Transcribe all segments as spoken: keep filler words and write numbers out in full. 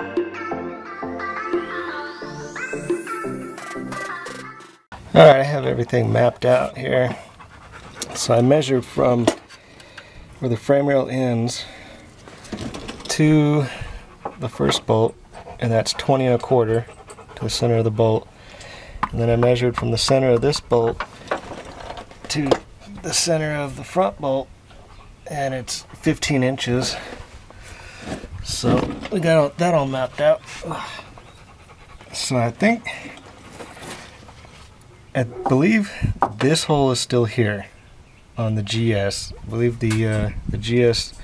Alright, I have everything mapped out here. So I measured from where the frame rail ends to the first bolt, and that's twenty and a quarter to the center of the bolt. And then I measured from the center of this bolt to the center of the front bolt, and it's fifteen inches. So we got that all mapped out. So I think, I believe this hole is still here on the G S. I believe the uh, the G S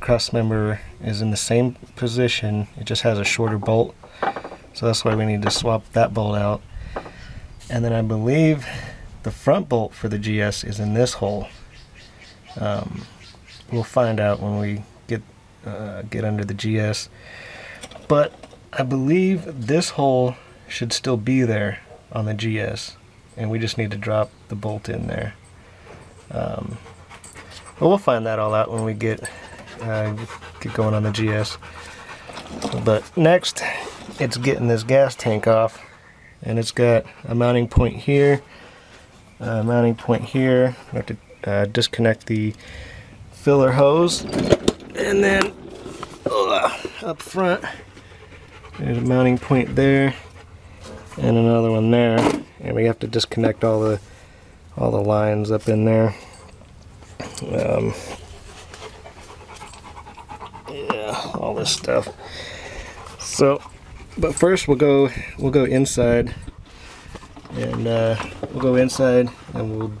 cross member is in the same position. It just has a shorter bolt, so that's why we need to swap that bolt out. And then I believe the front bolt for the G S is in this hole. Um, we'll find out when we get uh, get under the G S. But I believe this hole should still be there on the G S. And we just need to drop the bolt in there. Um, but we'll find that all out when we get, uh, get going on the G S. But next, it's getting this gas tank off. And it's got a mounting point here, a mounting point here. We have to uh, disconnect the filler hose. And then uh, up front, there's a mounting point there and another one there. And we have to disconnect all the all the lines up in there. Um, yeah, all this stuff. So, but first we'll go we'll go inside, and uh, we'll go inside and we'll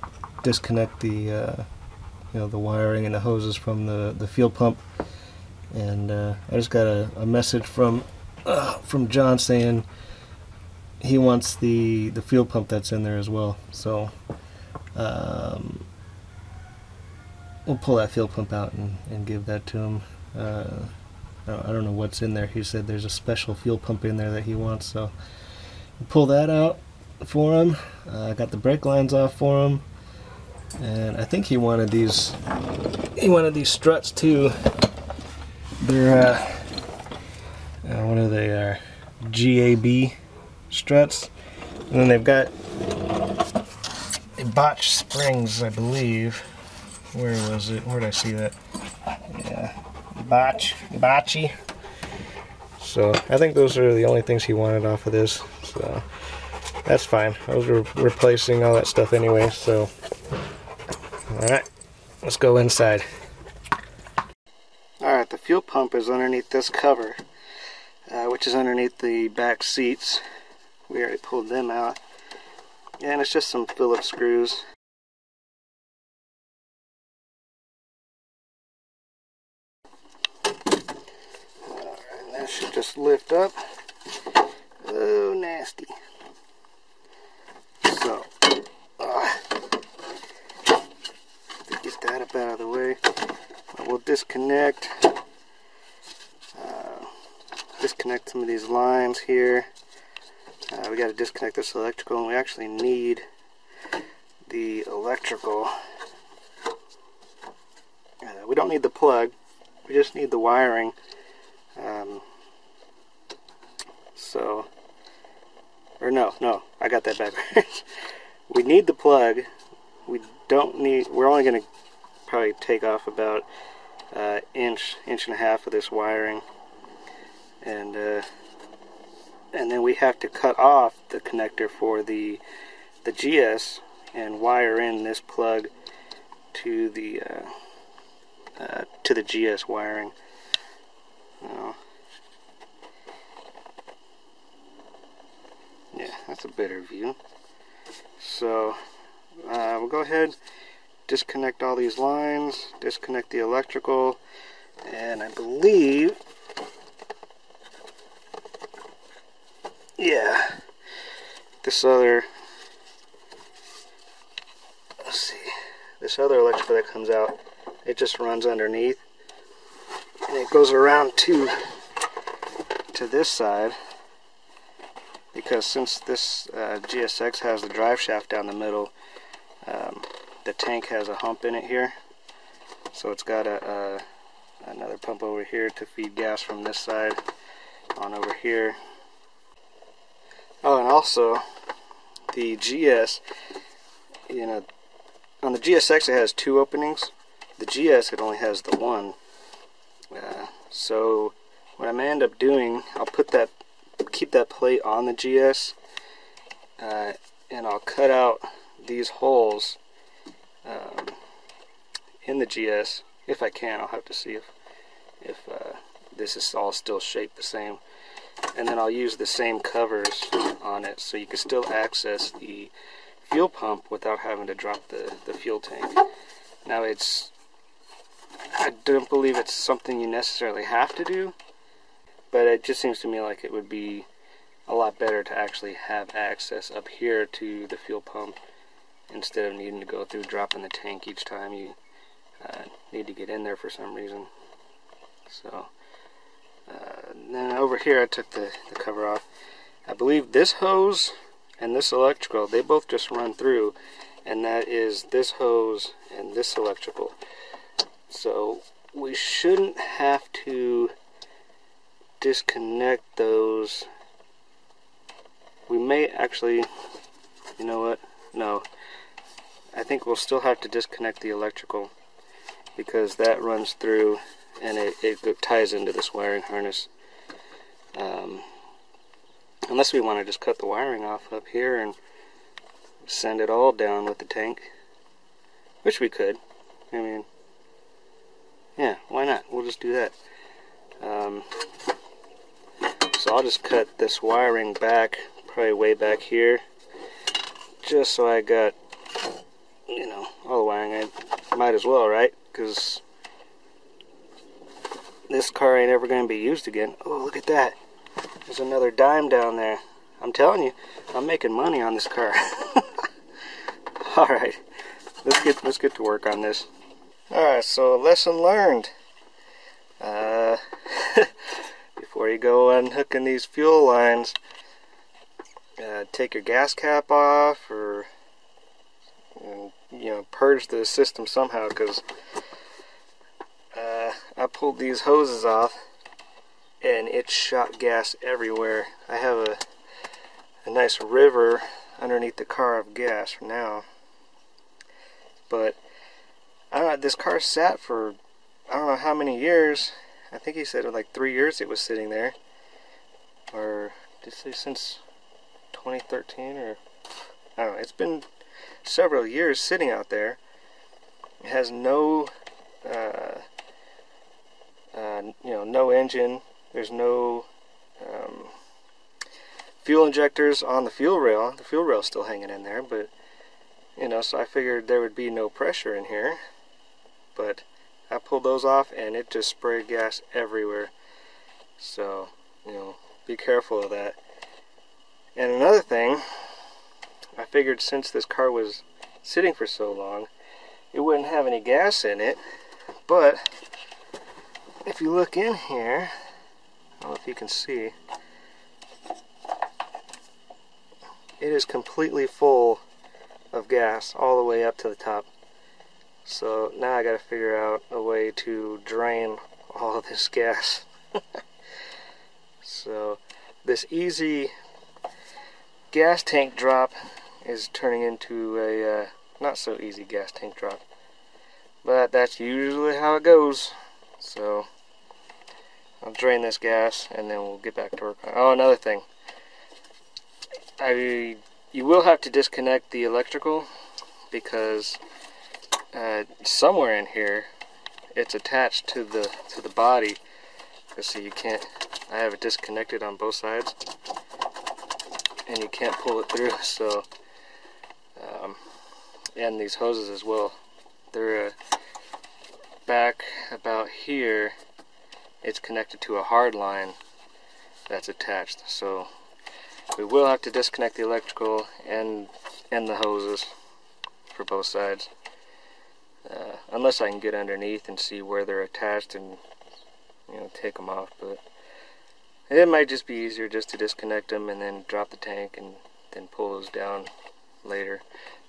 disconnect the uh, you know the wiring and the hoses from the the fuel pump. And uh, I just got a, a message from uh, from John saying he wants the the fuel pump that's in there as well, so um, we'll pull that fuel pump out and, and give that to him. uh, I don't know what's in there. He said there's a special fuel pump in there that he wants, so we'll pull that out for him. I uh, got the brake lines off for him, and I think he wanted these he wanted these struts too. They're uh, uh, what are they? uh, G A B struts, and then they've got botch springs, I believe. Where was it? Where did I see that? Yeah, botch, botchy. So I think those are the only things he wanted off of this. So that's fine. I was re replacing all that stuff anyway. So all right, let's go inside. All right, the fuel pump is underneath this cover, uh, which is underneath the back seats. We already pulled them out, and it's just some Phillips screws. Alright, that should just lift up. Oh, nasty. So, uh, get that up out of the way. We'll disconnect, uh, disconnect some of these lines here. Uh, we got to disconnect this electrical, and we actually need the electrical. Uh, we don't need the plug, we just need the wiring. Um, so, or no, no, I got that backwards. We need the plug. We don't need. We're only going to probably take off about uh, inch, inch and a half of this wiring, and. Uh, and then we have to cut off the connector for the the G S and wire in this plug to the uh, uh, to the G S wiring. No. Yeah, that's a better view. So uh, we'll go ahead, disconnect all these lines, disconnect the electrical, and I believe. Yeah, this other, let's see, this other electrical that comes out, it just runs underneath, and it goes around to, to this side, because since this uh, G S X has the drive shaft down the middle, um, the tank has a hump in it here, so it's got a, a another pump over here to feed gas from this side on over here. Oh, and also the G S, you know, on the G S X it has two openings. The G S, it only has the one. Uh, so what I'm going to end up doing, I'll put that, keep that plate on the G S, uh, and I'll cut out these holes um, in the G S. If I can, I'll have to see if, if uh, this is all still shaped the same. And then I'll use the same covers on it so you can still access the fuel pump without having to drop the, the fuel tank. Now it's, I don't believe it's something you necessarily have to do, but it just seems to me like it would be a lot better to actually have access up here to the fuel pump instead of needing to go through dropping the tank each time you uh, need to get in there for some reason. So uh, then over here I took the, the cover off. I believe this hose and this electrical, they both just run through, and that is this hose and this electrical. So we shouldn't have to disconnect those. We may actually, you know what, no, I think we'll still have to disconnect the electrical because that runs through and it, it ties into this wiring harness. Um, unless we want to just cut the wiring off up here and send it all down with the tank, which we could. I mean, yeah, why not? We'll just do that. Um, so I'll just cut this wiring back, probably way back here, just so I got, you know, all the wiring. I might as well, right? Because this car ain't ever going to be used again. Oh, look at that. There's another dime down there. I'm telling you, I'm making money on this car. All right, let's get, let's get to work on this. Alright, so lesson learned. Uh, before you go unhooking these fuel lines, uh, take your gas cap off, or you know, purge the system somehow, because uh, I pulled these hoses off and it shot gas everywhere. I have a, a nice river underneath the car of gas for now, but I don't know, this car sat for I don't know how many years. I think he said like three years it was sitting there, or did he say since twenty thirteen, or I don't know. It's been several years sitting out there. It has no, uh, uh, you know, no engine. There's no um, fuel injectors on the fuel rail. The fuel rail's still hanging in there, but you know, so I figured there would be no pressure in here. But I pulled those off and it just sprayed gas everywhere. So, you know, be careful of that. And another thing, I figured since this car was sitting for so long, it wouldn't have any gas in it. But if you look in here, I don't know if you can see, it is completely full of gas all the way up to the top. So now I gotta figure out a way to drain all of this gas. So this easy gas tank drop is turning into a uh, not so easy gas tank drop, but that's usually how it goes. So I'll drain this gas and then we'll get back to work on it. Oh, another thing, I you will have to disconnect the electrical because Uh, somewhere in here, it's attached to the to the body. Let's see, you can't. I have it disconnected on both sides, and you can't pull it through. So, um, and these hoses as well. They're uh, back about here. It's connected to a hard line that's attached. So, we will have to disconnect the electrical and and the hoses for both sides. Uh, unless I can get underneath and see where they're attached and, you know, take them off. But it might just be easier just to disconnect them and then drop the tank and then pull those down later.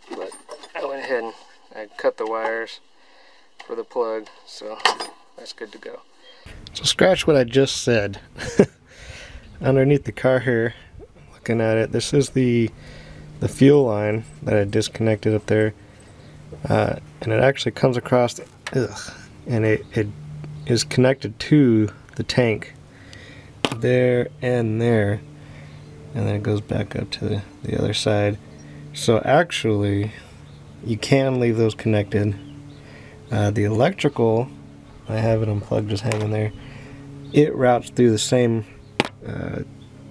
But I went ahead and I cut the wires for the plug, so that's good to go. So scratch what I just said. underneath the car here, looking at it, this is the the fuel line that I disconnected up there, uh, and it actually comes across ugh, and it, it is connected to the tank there and there, and then it goes back up to the, the other side. So actually you can leave those connected. Uh, the electrical, I have it unplugged, just hanging there. It routes through the same uh,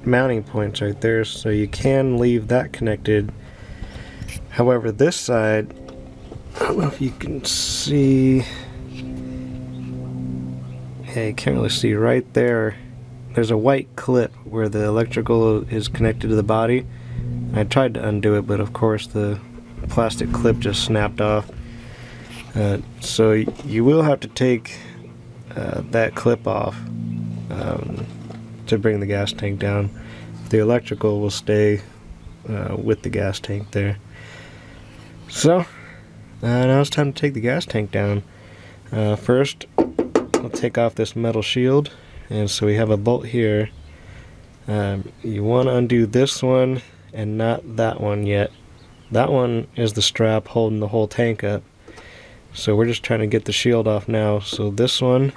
mounting points right there, so you can leave that connected. However, this side, I don't know if you can see, yeah, you can't really see right there. There's a white clip where the electrical is connected to the body. I tried to undo it, but of course the plastic clip just snapped off. Uh, so you will have to take uh, that clip off um, to bring the gas tank down. The electrical will stay uh, with the gas tank there. So uh, now it's time to take the gas tank down. Uh, first, I'll take off this metal shield, and so we have a bolt here. Um, you want to undo this one and not that one yet. That one is the strap holding the whole tank up. So we're just trying to get the shield off now. So this one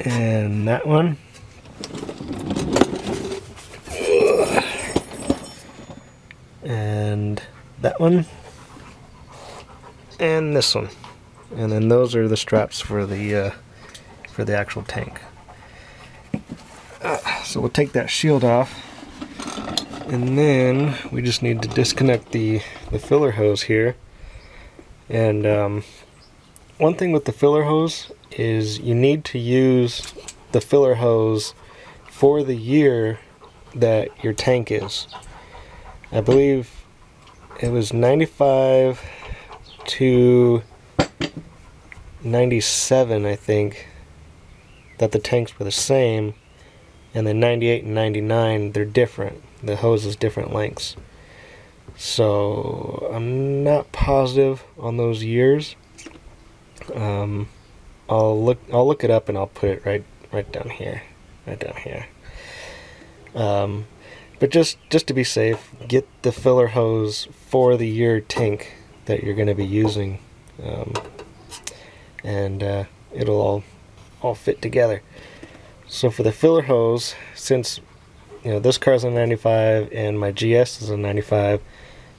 and that one. And that one. And this one. And then those are the straps for the uh, for the actual tank. Uh, so we'll take that shield off. And then we just need to disconnect the, the filler hose here. And um, one thing with the filler hose is you need to use the filler hose for the year that your tank is. I believe it was ninety-five to ninety-seven, I think, that the tanks were the same, and then ninety-eight and ninety-nine, they're different. The hose is different lengths. So I'm not positive on those years. Um, I'll look. I'll look it up and I'll put it right, right down here, right down here. Um, but just just to be safe, get the filler hose for the year tank that you're going to be using, um, and uh, it'll all all fit together. So for the filler hose, since you know this car's a ninety-five and my G S is a ninety-five,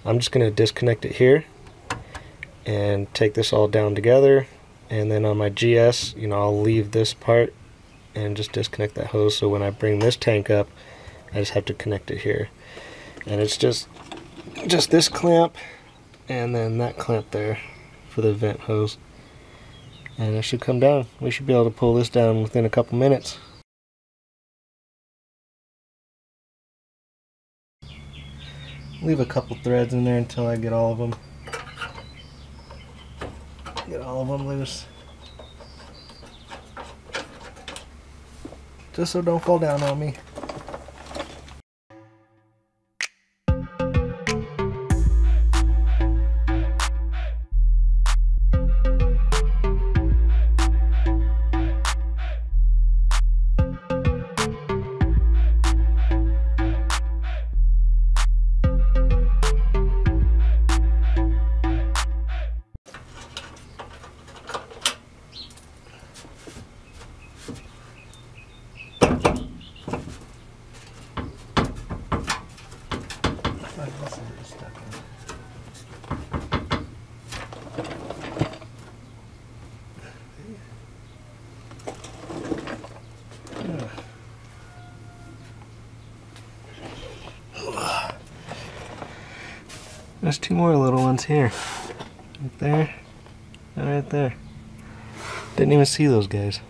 I'm just going to disconnect it here and take this all down together, and then on my G S, you know, I'll leave this part and just disconnect that hose, so when I bring this tank up I just have to connect it here. And it's just just this clamp and then that clamp there for the vent hose, and it should come down. We should be able to pull this down within a couple minutes. Leave a couple threads in there until I get all of them. Get all of them loose. Just so don't fall down on me. There's two more little ones here, right there and right there. Didn't even see those guys.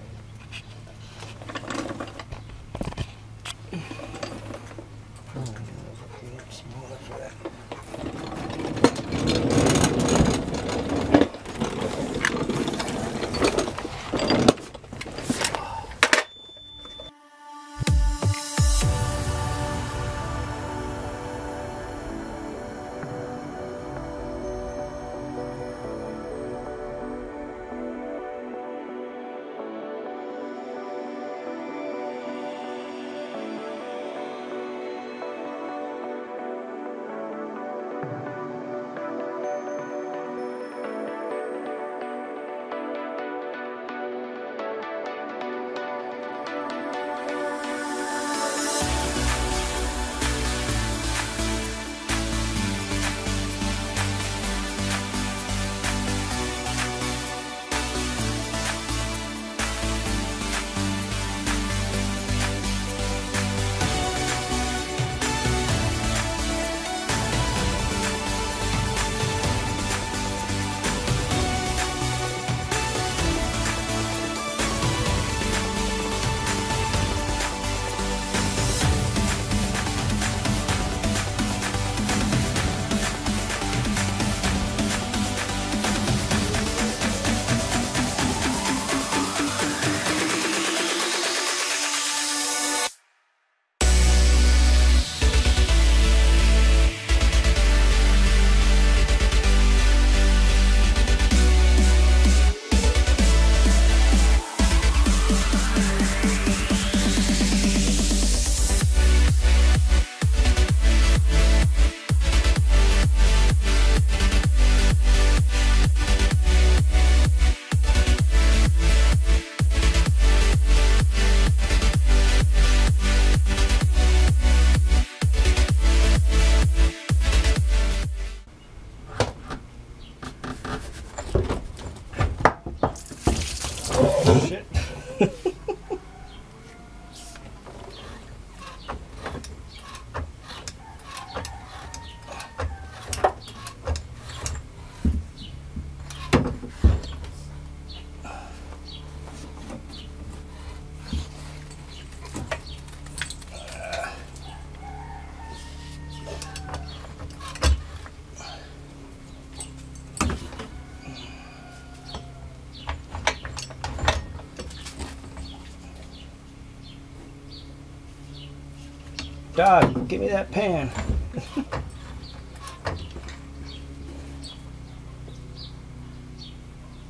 Dog, give me that pan.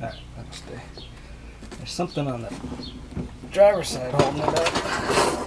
Alright, that'll stay. There's something on the driver's side holding it up.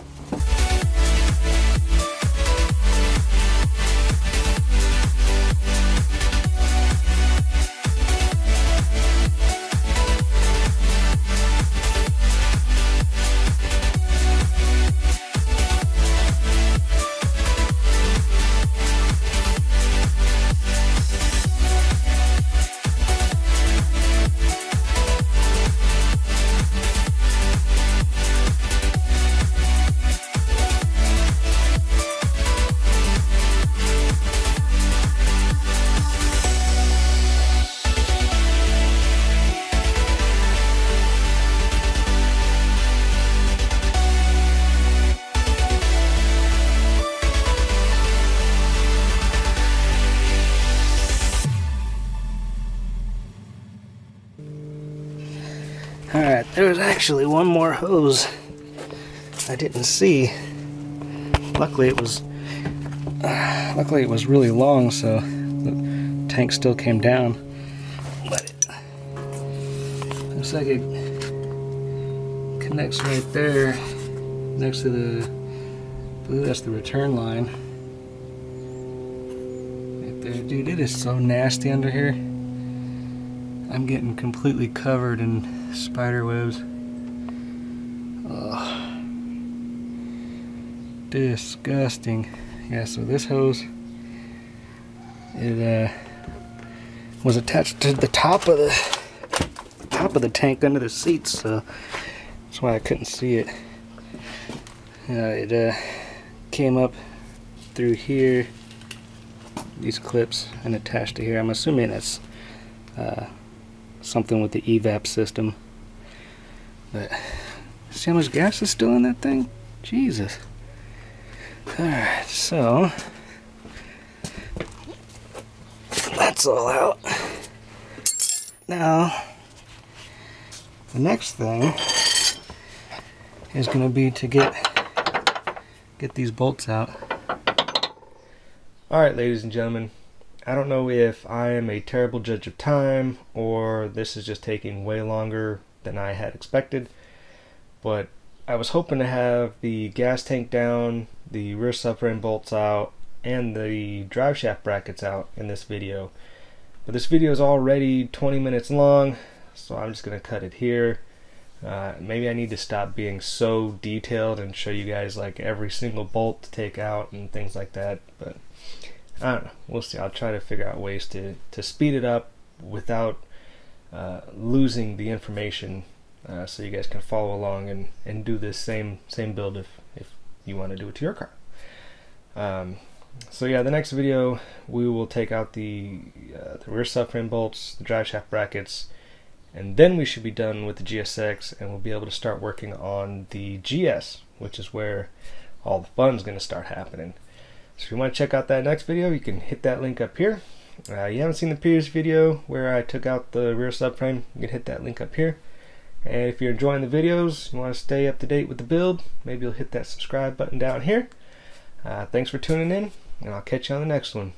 Alright, there's actually one more hose I didn't see. Luckily it was uh, luckily it was really long, so the tank still came down. But it looks like it connects right there next to the, I believe that's the return line. Right there. Dude, it is so nasty under here. I'm getting completely covered in spider webs. Oh, disgusting. Yeah, so this hose, it uh, was attached to the top of the top of the tank under the seats, so that's why I couldn't see it. Uh, it uh, came up through here, these clips, and attached to here. I'm assuming that's uh, something with the evap system. But see how much gas is still in that thing? Jesus. Alright, so that's all out. Now the next thing is gonna be to get get these bolts out. Alright, ladies and gentlemen, I don't know if I am a terrible judge of time or this is just taking way longer than I had expected, but I was hoping to have the gas tank down, the rear subframe bolts out, and the drive shaft brackets out in this video. But this video is already twenty minutes long, so I'm just going to cut it here. Uh, maybe I need to stop being so detailed and show you guys like every single bolt to take out and things like that, but I don't know. We'll see. I'll try to figure out ways to, to speed it up without Uh, losing the information, uh, so you guys can follow along and, and do this same same build if, if you want to do it to your car. Um, so yeah, the next video we will take out the, uh, the rear subframe bolts, the drive shaft brackets, and then we should be done with the G S X and we'll be able to start working on the G S, which is where all the fun's going to start happening. So if you want to check out that next video, you can hit that link up here. Uh, you haven't seen the previous video where I took out the rear subframe, you can hit that link up here. And if you're enjoying the videos, you want to stay up to date with the build, maybe you'll hit that subscribe button down here. Uh, thanks for tuning in, and I'll catch you on the next one.